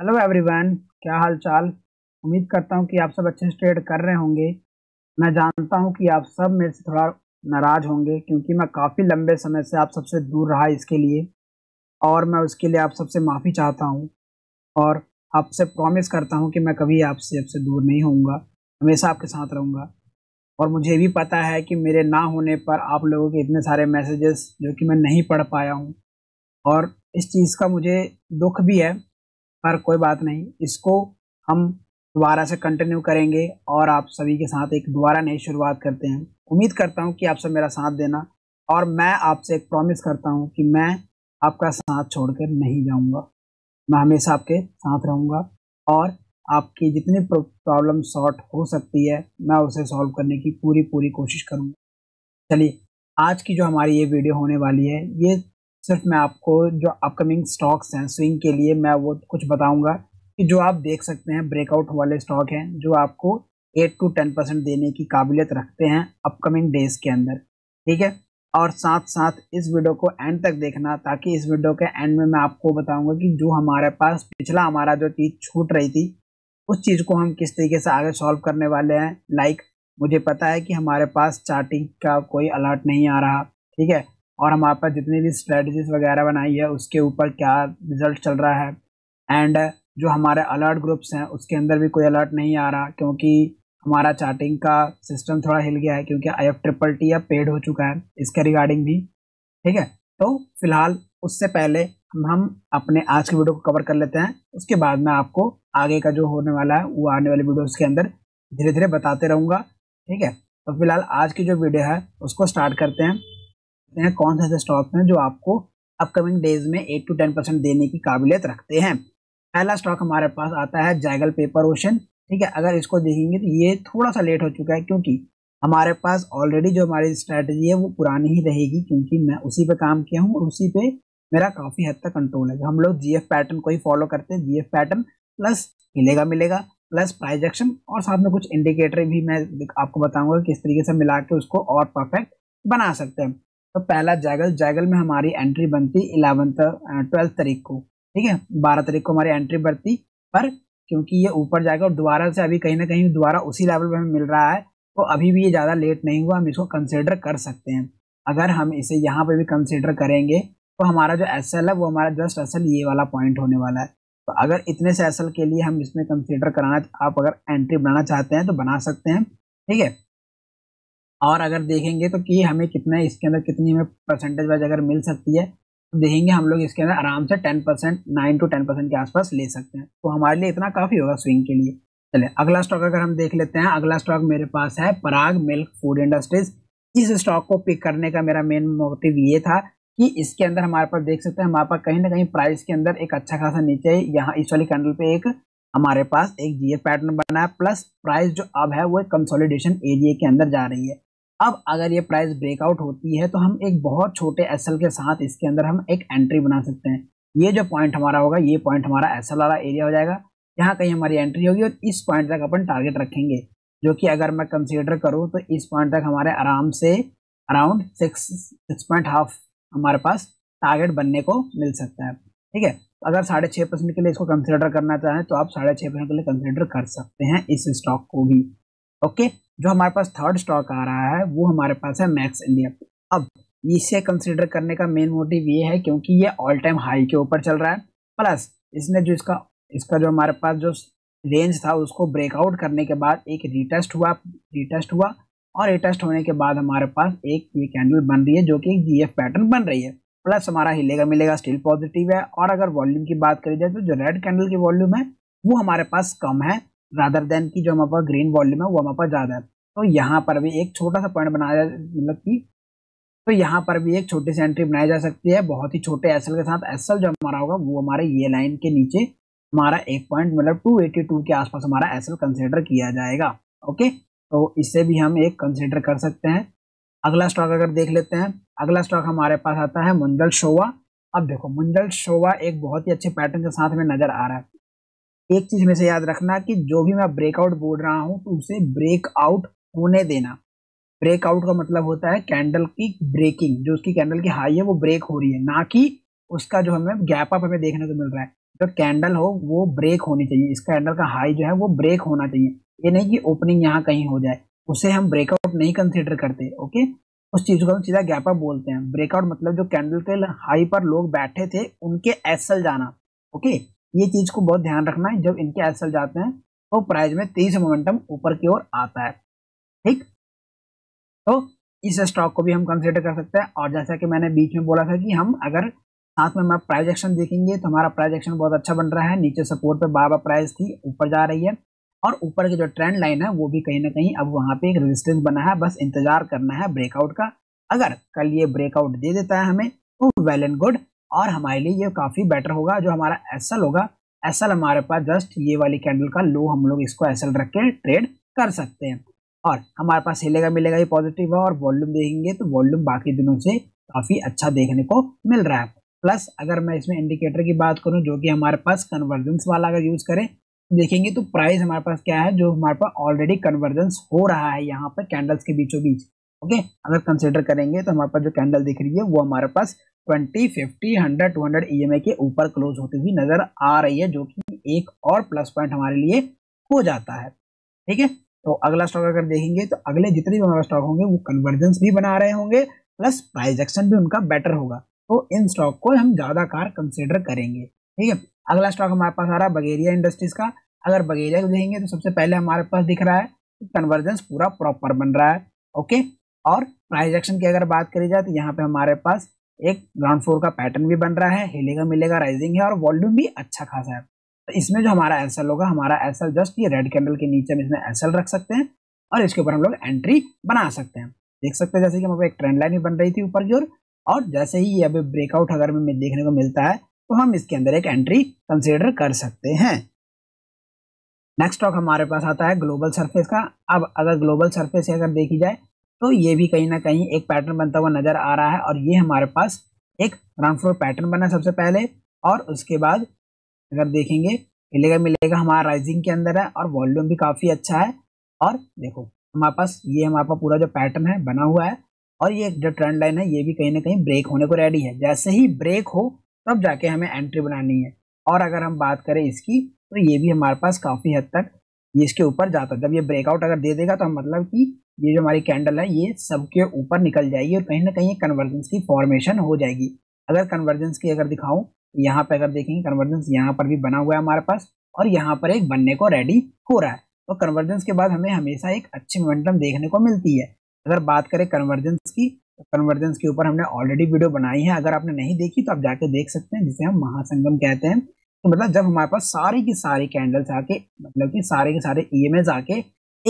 Hello everyone, क्या हाल चाल। उम्मीद करता हूँ कि आप सब अच्छे से ट्रेड कर रहे होंगे। मैं जानता हूँ कि आप सब मेरे से थोड़ा नाराज़ होंगे क्योंकि मैं काफ़ी लंबे समय से आप सबसे दूर रहा इसके लिए, और मैं उसके लिए आप सबसे माफ़ी चाहता हूँ और आपसे प्रॉमिस करता हूँ कि मैं कभी आपसे दूर नहीं होऊंगा, हमेशा आपके साथ रहूँगा। और मुझे भी पता है कि मेरे ना होने पर आप लोगों के इतने सारे मैसेजेस जो कि मैं नहीं पढ़ पाया हूँ, और इस चीज़ का मुझे दुख भी है, पर कोई बात नहीं, इसको हम दोबारा से कंटिन्यू करेंगे और आप सभी के साथ एक दोबारा नई शुरुआत करते हैं। उम्मीद करता हूँ कि आप सब मेरा साथ देना, और मैं आपसे एक प्रॉमिस करता हूँ कि मैं आपका साथ छोड़कर नहीं जाऊँगा, मैं हमेशा आपके साथ रहूँगा और आपकी जितनी प्रॉब्लम सॉर्ट हो सकती है मैं उसे सॉल्व करने की पूरी कोशिश करूँगा। चलिए, आज की जो हमारी ये वीडियो होने वाली है, ये सिर्फ मैं आपको जो अपकमिंग स्टॉक्स हैं स्विंग के लिए मैं वो कुछ बताऊँगा कि जो आप देख सकते हैं ब्रेकआउट वाले स्टॉक हैं जो आपको 8 से 10% देने की काबिलियत रखते हैं अपकमिंग डेज़ के अंदर, ठीक है। और साथ साथ इस वीडियो को एंड तक देखना, ताकि इस वीडियो के एंड में मैं आपको बताऊंगा कि जो हमारे पास पिछला हमारा जो चीज़ छूट रही थी उस चीज़ को हम किस तरीके से आगे सॉल्व करने वाले हैं। लाइक मुझे पता है कि हमारे पास चार्टिंग का कोई अलर्ट नहीं आ रहा, ठीक है, और हमारे पास जितनी भी स्ट्रेटजीज वगैरह बनाई है उसके ऊपर क्या रिजल्ट चल रहा है, एंड जो हमारे अलर्ट ग्रुप्स हैं उसके अंदर भी कोई अलर्ट नहीं आ रहा क्योंकि हमारा चार्टिंग का सिस्टम थोड़ा हिल गया है क्योंकि IF Triple T अब पेड हो चुका है इसके रिगार्डिंग भी, ठीक है। तो फिलहाल उससे पहले हम अपने आज की वीडियो को कवर कर लेते हैं, उसके बाद मैं आपको आगे का जो होने वाला है वो आने वाली वीडियोस के अंदर धीरे धीरे बताते रहूँगा, ठीक है। तो फिलहाल आज की जो वीडियो है उसको स्टार्ट करते हैं। कौन से ऐसे स्टॉक हैं जो आपको अपकमिंग डेज में 8 से 10% देने की काबिलियत रखते हैं। पहला स्टॉक हमारे पास आता है जायगल पेपर ओशन, ठीक है। अगर इसको देखेंगे तो ये थोड़ा सा लेट हो चुका है क्योंकि हमारे पास ऑलरेडी जो हमारी स्ट्रैटेजी है वो पुरानी ही रहेगी क्योंकि मैं उसी पे काम किया हूँ और उसी पे मेरा काफ़ी हद तक कंट्रोल है। हम लोग GF पैटर्न को ही फॉलो करते हैं, GF पैटर्न प्लस हिलेगा मिलेगा प्लस प्राइस एक्शन, और साथ में कुछ इंडिकेटर भी मैं आपको बताऊँगा किस तरीके से मिला के उसको और परफेक्ट बना सकते हैं। तो पहला जायगल में हमारी एंट्री बनती 12 तारीख को, ठीक है, 12 तारीख को हमारी एंट्री बनती, पर क्योंकि ये ऊपर जाएगा और दोबारा से अभी कहीं ना कहीं दोबारा उसी लेवल पर हमें मिल रहा है, तो अभी भी ये ज़्यादा लेट नहीं हुआ, हम इसको कंसिडर कर सकते हैं। अगर हम इसे यहाँ पे भी कंसिडर करेंगे तो हमारा जो SL है वो हमारा जस्ट SL ये वाला पॉइंट होने वाला है। तो अगर इतने से SL के लिए हम इसमें कंसिडर कराना, आप अगर एंट्री बनाना चाहते हैं तो बना सकते हैं, ठीक है। और अगर देखेंगे तो कि हमें कितना इसके अंदर कितनी हमें परसेंटेज वाइज अगर मिल सकती है, देखेंगे हम लोग इसके अंदर आराम से 10%, 9 से 10% के आसपास ले सकते हैं, तो हमारे लिए इतना काफ़ी होगा स्विंग के लिए। चले अगला स्टॉक अगर हम देख लेते हैं। अगला स्टॉक मेरे पास है पराग मिल्क फूड इंडस्ट्रीज। इस स्टॉक को पिक करने का मेरा मेन मोटिव ये था कि इसके अंदर हमारे पास देख सकते हैं हमारे पास कहीं ना कहीं प्राइस के अंदर एक अच्छा खासा नीचे यहाँ इस वाली कैंडल पे एक हमारे पास एक GF पैटर्न बना है, प्लस प्राइस जो अब है वो एक कंसोलिडेशन एरिया के अंदर जा रही है। अब अगर ये प्राइस ब्रेकआउट होती है तो हम एक बहुत छोटे SL के साथ इसके अंदर हम एक एंट्री बना सकते हैं। ये जो पॉइंट हमारा होगा ये पॉइंट हमारा SL वाला एरिया हो जाएगा, यहाँ कहीं हमारी एंट्री होगी और इस पॉइंट तक अपन टारगेट रखेंगे, जो कि अगर मैं कंसीडर करूँ तो इस पॉइंट तक हमारे आराम से अराउंड 6.5 हमारे पास टारगेट बनने को मिल सकता है, ठीक है। अगर 6.5% के लिए इसको कंसिडर करना चाहें तो आप 6.5% के लिए कंसिडर कर सकते हैं इस स्टॉक को भी, ओके। जो हमारे पास थर्ड स्टॉक आ रहा है वो हमारे पास है मैक्स इंडिया। अब इसे कंसीडर करने का मेन मोटिव ये है क्योंकि ये ऑल टाइम हाई के ऊपर चल रहा है, प्लस इसने जो इसका जो हमारे पास जो रेंज था उसको ब्रेकआउट करने के बाद एक रिटेस्ट हुआ और रिटेस्ट होने के बाद हमारे पास एक ये कैंडल बन रही है जो कि GF पैटर्न बन रही है, प्लस हमारा हिलेगा मिलेगा स्टिल पॉजिटिव है। और अगर वॉल्यूम की बात करी जाए तो जो रेड कैंडल की वॉल्यूम है वो हमारे पास कम है रादर देन की जो हमारे पास ग्रीन वॉल्यूम है वो हमारे पास ज़्यादा है, तो यहाँ पर भी एक छोटा सा पॉइंट बनाया जाए, मतलब कि तो यहाँ पर भी एक छोटी सी एंट्री बनाई जा सकती है बहुत ही छोटे SL के साथ। SL जो हमारा होगा वो हमारे ये लाइन के नीचे हमारा एक पॉइंट मतलब 282 के आसपास हमारा SL कंसिडर किया जाएगा, ओके। तो इससे भी हम एक कंसिडर कर सकते हैं। अगला स्टॉक अगर देख लेते हैं। अगला स्टॉक हमारे पास आता है मुंजल शोवा। अब देखो मुंजल शोवा एक बहुत ही अच्छे पैटर्न के साथ में नज़र आ रहा है। एक चीज़ में से याद रखना कि जो भी मैं ब्रेकआउट बोल रहा हूँ तो उसे ब्रेकआउट होने देना। ब्रेकआउट का मतलब होता है कैंडल की ब्रेकिंग, जो उसकी कैंडल की हाई है वो ब्रेक हो रही है, ना कि उसका जो हमें गैप अप हमें देखने को मिल रहा है। जो कैंडल हो वो ब्रेक होनी चाहिए, इस कैंडल का हाई जो है वो ब्रेक होना चाहिए, ये नहीं कि ओपनिंग यहाँ कहीं हो जाए, उसे हम ब्रेकआउट नहीं कंसीडर करते। ओके, उस चीज़ को हम सीधा गैप अप बोलते हैं। ब्रेकआउट मतलब जो कैंडल के हाई पर लोग बैठे थे उनके एसएल जाना। ओके, ये चीज़ को बहुत ध्यान रखना है, जब इनके एसएल जाते हैं तो प्राइस में तेज मोमेंटम ऊपर की ओर आता है। ठीक, तो इस स्टॉक को भी हम कंसीडर कर सकते हैं। और जैसा कि मैंने बीच में बोला था कि हम अगर साथ में हम प्राइस एक्शन देखेंगे तो हमारा प्राइस एक्शन बहुत अच्छा बन रहा है। नीचे सपोर्ट पर बाबा प्राइस थी, ऊपर जा रही है और ऊपर की जो ट्रेंड लाइन है वो भी कहीं ना कहीं अब वहाँ पे एक रेजिस्टेंस बना है, बस इंतजार करना है ब्रेकआउट का। अगर कल ये ब्रेकआउट दे देता है हमें तो वेल एंड गुड, और हमारे लिए ये काफ़ी बेटर होगा। जो हमारा एसएल होगा, एसएल हमारे पास जस्ट ये वाली कैंडल का लो, हम लोग इसको एसएल रख के ट्रेड कर सकते हैं। और हमारे पास हिलेगा मिलेगा ही पॉजिटिव है, और वॉल्यूम देखेंगे तो वॉल्यूम बाकी दिनों से काफ़ी अच्छा देखने को मिल रहा है। प्लस अगर मैं इसमें इंडिकेटर की बात करूँ जो कि हमारे पास कन्वर्जेंस वाला अगर यूज़ करें देखेंगे तो प्राइस हमारे पास क्या है, जो हमारे पास ऑलरेडी कन्वर्जेंस हो रहा है यहाँ पर कैंडल्स के बीचों बीच। ओके, अगर कंसिडर करेंगे तो हमारे पास जो कैंडल दिख रही है वो हमारे पास 20, 50, 100, 200 EMA के ऊपर क्लोज होती हुई नज़र आ रही है, जो कि एक और प्लस पॉइंट हमारे लिए हो जाता है। ठीक है, तो अगला स्टॉक अगर देखेंगे तो अगले जितने भी हमारे स्टॉक होंगे वो कन्वर्जेंस भी बना रहे होंगे, प्लस प्राइस एक्शन भी उनका बेटर होगा, तो इन स्टॉक को हम ज़्यादा कार कंसिडर करेंगे। ठीक है, अगला स्टॉक हमारे पास आ रहा है बगेरिया इंडस्ट्रीज़ का। अगर बगेरिया को देखेंगे तो सबसे पहले हमारे पास दिख रहा है कि कन्वर्जेंस पूरा प्रॉपर बन रहा है। ओके, और प्राइस एक्शन की अगर बात करी जाए तो यहाँ पे हमारे पास एक राउंड फ्लोर का पैटर्न भी बन रहा है, हिलेगा मिलेगा राइजिंग है और वॉल्यूम भी अच्छा खासा है। तो इसमें जो हमारा एसएल होगा, हमारा एसएल जस्ट ये रेड कैंडल के नीचे हम इसमें एसएल रख सकते हैं और इसके ऊपर हम लोग एंट्री बना सकते हैं। देख सकते हैं जैसे कि हमारे एक ट्रेंड लाइन भी बन रही थी ऊपर की ओर, और जैसे ही अभी ब्रेकआउट अगर हमें देखने को मिलता है तो हम इसके अंदर एक एंट्री कंसीडर कर सकते हैं। नेक्स्ट स्टॉक हमारे पास आता है ग्लोबल सरफेस का। अब अगर ग्लोबल सरफेस अगर देखी जाए तो ये भी कहीं ना कहीं एक पैटर्न बनता हुआ नज़र आ रहा है, और ये हमारे पास एक राउंड फ्लोर पैटर्न बना सबसे पहले, और उसके बाद अगर देखेंगे हिलेगा मिलेगा हमारा राइजिंग के अंदर है और वॉल्यूम भी काफ़ी अच्छा है। और देखो हमारे पास ये हमारा पूरा जो पैटर्न है बना हुआ है, और ये जो ट्रेंड लाइन है ये भी कहीं ना कहीं ब्रेक होने को रेडी है। जैसे ही ब्रेक हो तब जाके हमें एंट्री बनानी है। और अगर हम बात करें इसकी तो ये भी हमारे पास काफ़ी हद तक ये इसके ऊपर जाता है। जब ये ब्रेकआउट अगर दे देगा तो हम मतलब कि ये जो हमारी कैंडल है ये सबके ऊपर निकल जाएगी और कहीं ना कहीं कन्वर्जेंस की फॉर्मेशन हो जाएगी। अगर कन्वर्जेंस की अगर दिखाऊं, यहाँ पर अगर देखेंगे कन्वर्जेंस यहाँ पर भी बना हुआ है हमारे पास, और यहाँ पर एक बनने को रेडी हो रहा है। तो कन्वर्जेंस के बाद हमें हमेशा एक अच्छी मोमेंटम देखने को मिलती है। अगर बात करें कन्वर्जेंस की, कन्वर्जेंस के ऊपर हमने ऑलरेडी वीडियो बनाई है, अगर आपने नहीं देखी तो आप जाके देख सकते हैं, जिसे हम महासंगम कहते हैं। तो मतलब जब हमारे पास सारी की सारी कैंडल्स आके मतलब कि सारे के सारे ईएमएस आके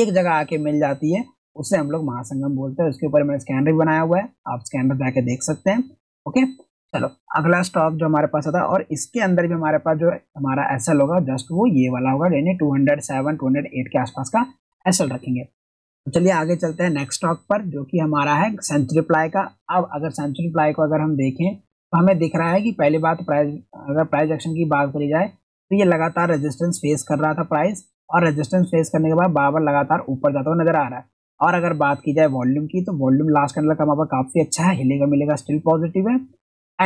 एक जगह आके मिल जाती है, उसे हम लोग महासंगम बोलते हैं। उसके ऊपर मैंने स्कैनर भी बनाया हुआ है, आप स्कैनर जाके देख सकते हैं। ओके, चलो अगला स्टॉक जो हमारे पास आता है, और इसके अंदर भी हमारे पास जो हमारा एसएल होगा जस्ट वो ये वाला होगा, यानी 207, 208 के आसपास का एसएल रखेंगे। चलिए आगे चलते हैं नेक्स्ट स्टॉक पर, जो कि हमारा है सेंचुरी प्लाई का। अब अगर सेंचुरी प्लाई को अगर हम देखें तो हमें दिख रहा है कि पहली बात प्राइस, अगर प्राइस एक्शन की बात करी जाए तो ये लगातार रेजिस्टेंस फेस कर रहा था प्राइस, और रेजिस्टेंस फेस करने के बाद बार बार लगातार ऊपर जाता हुआ नजर आ रहा है। और अगर बात की जाए वॉल्यूम की तो वॉल्यूम लास्ट कैंडल का हमारा काफ़ी अच्छा है, हिलेगा मिलेगा स्टिल पॉजिटिव है।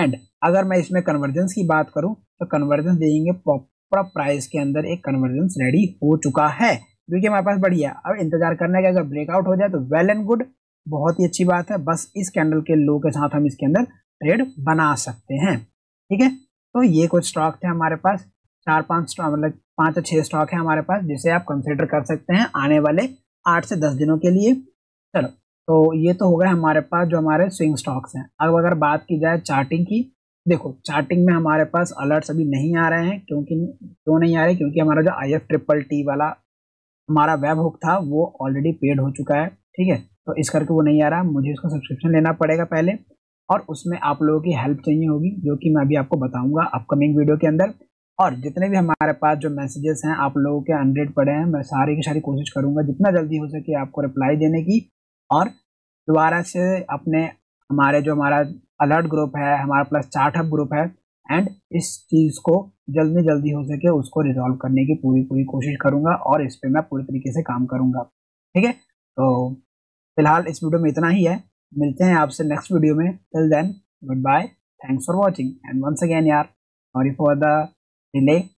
एंड अगर मैं इसमें कन्वर्जेंस की बात करूँ तो कन्वर्जेंस देंगे प्रॉपर प्राइस के अंदर, एक कन्वर्जेंस रेडी हो चुका है क्योंकि हमारे पास बढ़िया। अब इंतजार करना है कि अगर ब्रेकआउट हो जाए तो वेल एंड गुड, बहुत ही अच्छी बात है। बस इस कैंडल के लो के साथ हम इसके अंदर ट्रेड बना सकते हैं। ठीक है, तो ये कुछ स्टॉक थे हमारे पास, 4-5 स्टॉक मतलब 5 या 6 स्टॉक है हमारे पास, जिसे आप कंसिडर कर सकते हैं आने वाले 8 से 10 दिनों के लिए। चलो, तो ये तो हो गए हमारे पास जो हमारे स्विंग स्टॉक्स हैं। अब अगर बात की जाए चार्टिंग की, देखो चार्टिंग में हमारे पास अलर्ट्स अभी नहीं आ रहे हैं, क्योंकि क्यों नहीं आ रहे, क्योंकि हमारा जो IF Triple T वाला हमारा वेब हुक था वो ऑलरेडी पेड हो चुका है। ठीक है, तो इस करके वो नहीं आ रहा, मुझे इसको सब्सक्रिप्शन लेना पड़ेगा पहले, और उसमें आप लोगों की हेल्प चाहिए होगी, जो कि मैं अभी आपको बताऊंगा अपकमिंग वीडियो के अंदर। और जितने भी हमारे पास जो मैसेजेस हैं आप लोगों के 100 पड़े हैं, मैं सारी की सारी कोशिश करूँगा जितना जल्दी हो सके आपको रिप्लाई देने की। और दोबारा से अपने हमारे जो हमारा अलर्ट ग्रुप है, हमारा प्लस चार्टअप ग्रुप है, एंड इस चीज़ को जल्द में जल्दी हो सके उसको रिजॉल्व करने की पूरी कोशिश करूंगा, और इस पे मैं पूरी तरीके से काम करूंगा। ठीक है, तो फिलहाल इस वीडियो में इतना ही है, मिलते हैं आपसे नेक्स्ट वीडियो में। Till then, good bye, thanks for watching, and once again यार, सॉरी फॉर द delay